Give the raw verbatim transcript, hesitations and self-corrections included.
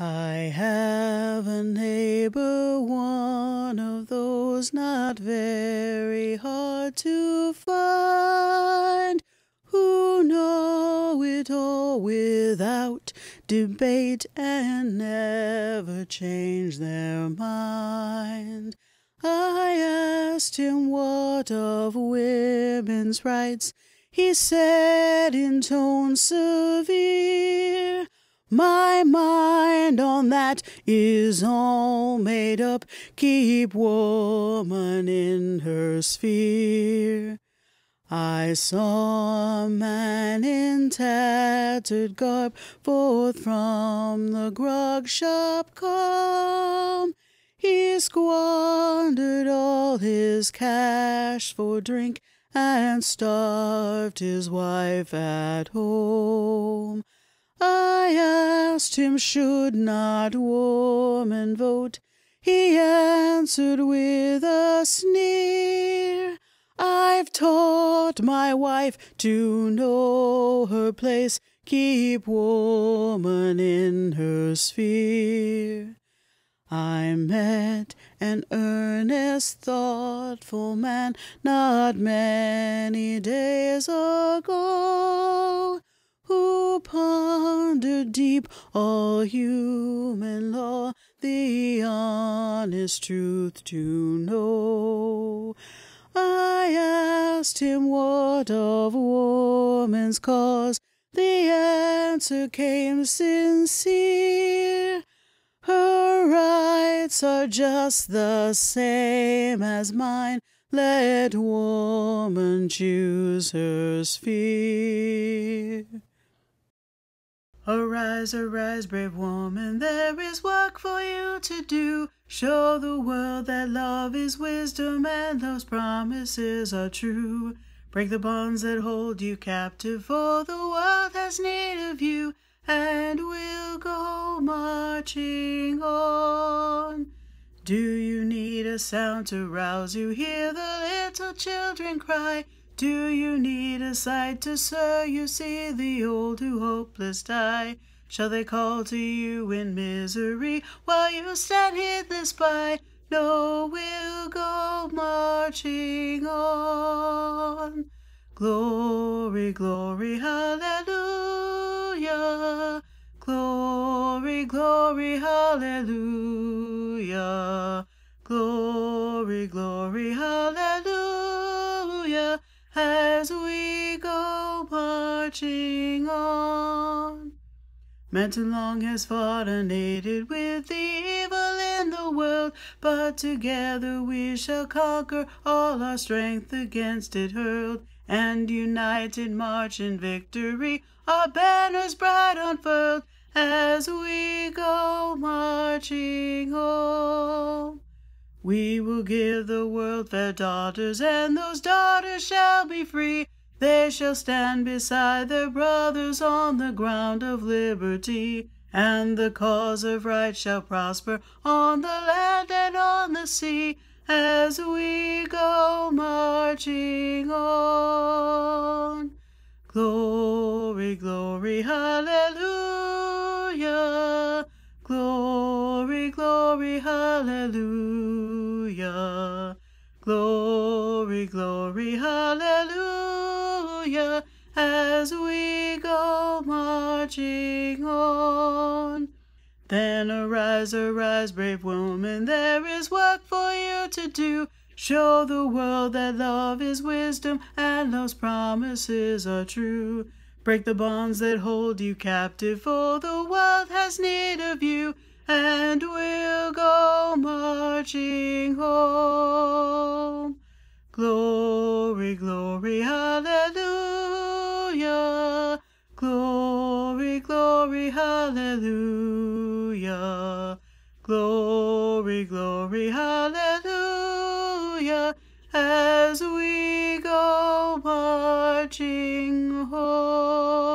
I have a neighbor, one of those not very hard to find, who know it all without debate and never change their mind. I asked him what of women's rights. He said in tones severe, "My mind on that is all made up. Keep woman in her sphere." I saw a man in tattered garb forth from the grog shop come. He squandered all his cash for drink and starved his wife at home. I asked him, should not woman vote? He answered with a sneer, "I've taught my wife to know her place. Keep woman in her sphere." I met an earnest, thoughtful man not many days ago, who pondered deep all human law, the honest truth to know. I asked him what of woman's cause. The answer came sincere, "Her rights are just the same as mine. Let woman choose her sphere." Arise, arise, brave woman, there is work for you to do. Show the world that love is wisdom and love's promises are true. Break the bonds that hold you captive, for the world has need of you, and we'll go marching on. Do you need a sound to rouse you? Hear the little children cry. Do you need a sight to stir you? See the old who hopeless die. Shall they call to you in misery while you stand heedless by? No, we'll go marching on. Glory, glory, hallelujah. Glory, glory, hallelujah. Glory, glory, hallelujah. As we go marching on. Manton long has fought and aided with the evil in the world, but together we shall conquer, all our strength against it hurled, and united march in victory, our banners bright unfurled, as we go marching home. We will give the world fair daughters, and those daughters shall be free. They shall stand beside their brothers on the ground of liberty, and the cause of right shall prosper on the land and on the sea, as we go marching on. Glory, glory, hallelujah. Glory, glory, hallelujah. Glory, glory, hallelujah, as we go marching on. Then arise, arise, brave woman, there is work for you to do. Show the world that love is wisdom and love's promises are true. Break the bonds that hold you captive, for the world has need of you, and we'll go marching home. Glory, glory, hallelujah. Glory, glory, hallelujah. Glory, glory, hallelujah. As we go marching home.